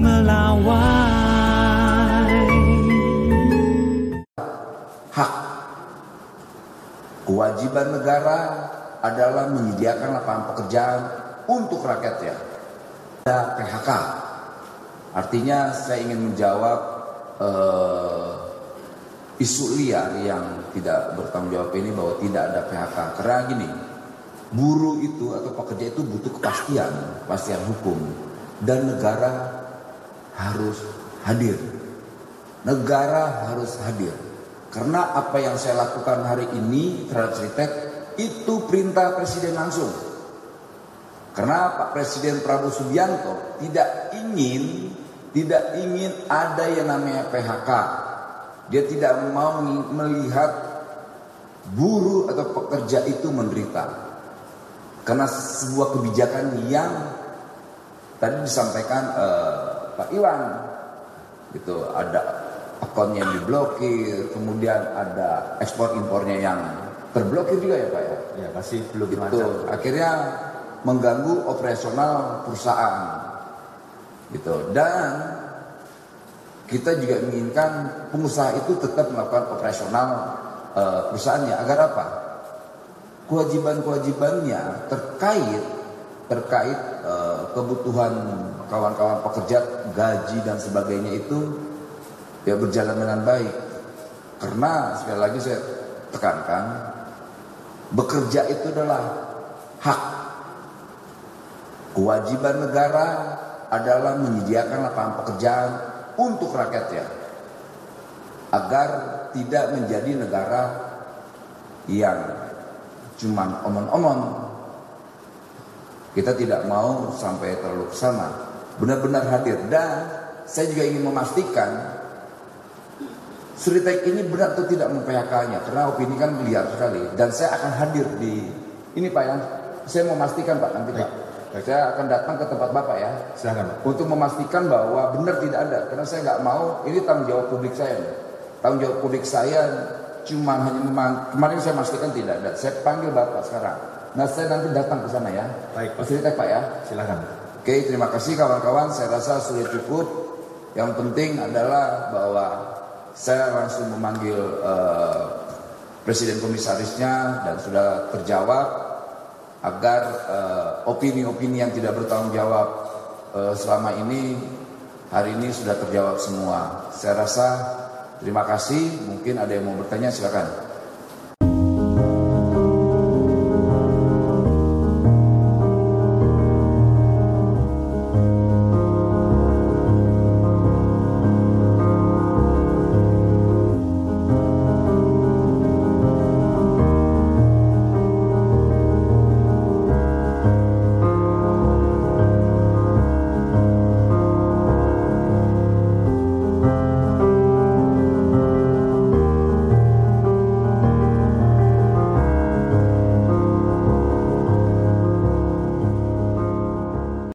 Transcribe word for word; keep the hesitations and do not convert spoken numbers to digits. melawai. Hak kewajiban negara adalah menyediakan lapangan pekerjaan untuk rakyatnya. Ada P H K. Artinya saya ingin menjawab eh, isu liar yang tidak bertanggung jawab ini bahwa tidak ada P H K. Karena gini, buruh itu atau pekerja itu butuh kepastian, kepastian hukum. Dan negara harus hadir. Negara harus hadir. Karena apa yang saya lakukan hari ini terhadap Sritex itu perintah Presiden langsung. Karena Pak Presiden Prabowo Subianto tidak ingin tidak ingin ada yang namanya P H K. Dia tidak mau melihat buruh atau pekerja itu menderita. Karena sebuah kebijakan yang tadi disampaikan eh, Pak Iwan, gitu, ada akunnya yang diblokir, kemudian ada ekspor impornya yang terblokir juga ya Pak ya. Ya masih belum gitu. Akhirnya mengganggu operasional perusahaan gitu, dan kita juga menginginkan pengusaha itu tetap melakukan operasional e, perusahaannya agar apa? Kewajiban-kewajibannya terkait terkait e, kebutuhan kawan-kawan pekerja, gaji dan sebagainya itu ya berjalan dengan baik. Karena sekali lagi saya tekankan, bekerja itu adalah hak. Kewajiban negara adalah menyediakan lapangan pekerjaan untuk rakyatnya agar tidak menjadi negara yang cuman omon-omon. Kita tidak mau sampai terlalu kesana, benar-benar hadir. Dan saya juga ingin memastikan Sritex ini benar atau tidak memphk-nya, karena opini kan liar sekali. Dan saya akan hadir di ini Pak ya, saya memastikan Pak nanti Pak. Saya akan datang ke tempat Bapak ya. Silakan. Untuk memastikan bahwa benar tidak ada. Karena saya nggak mau, ini tanggung jawab publik saya. Tanggung jawab publik saya cuma hanya memang, kemarin saya memastikan tidak ada. Saya panggil Bapak sekarang. Nah saya nanti datang ke sana ya. Baik Pak. Cerita Pak ya. Silakan. Oke, terima kasih kawan-kawan. Saya rasa sudah cukup. Yang penting adalah bahwa saya langsung memanggil eh, Presiden Komisarisnya dan sudah terjawab. Agar opini-opini uh, yang tidak bertanggung jawab uh, selama ini, hari ini sudah terjawab semua. Saya rasa terima kasih, mungkin ada yang mau bertanya silakan.